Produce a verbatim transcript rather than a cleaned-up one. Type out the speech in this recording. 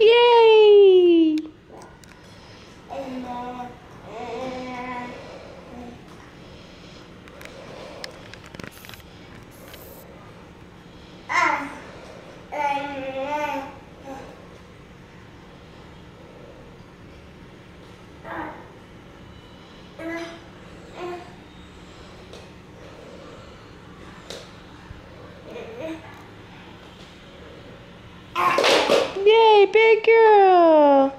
Yay! Yay, big girl!